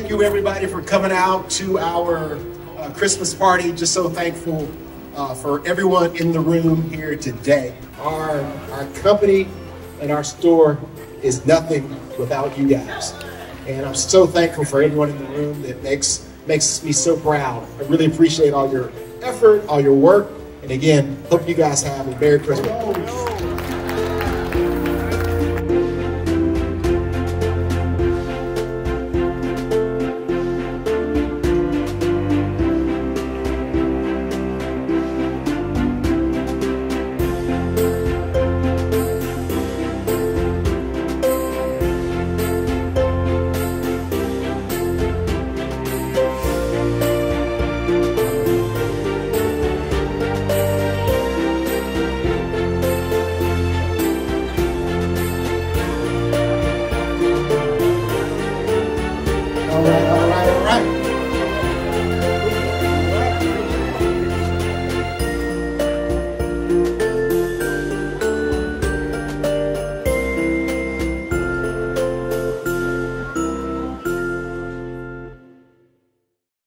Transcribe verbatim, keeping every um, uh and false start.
thank you everybody for coming out to our uh, Christmas party. Just so thankful uh, for everyone in the room here today. Our, our company and our store is nothing without you guys. And I'm so thankful for everyone in the room. That makes, makes me so proud. I really appreciate all your effort, all your work. And again, hope you guys have a Merry Christmas.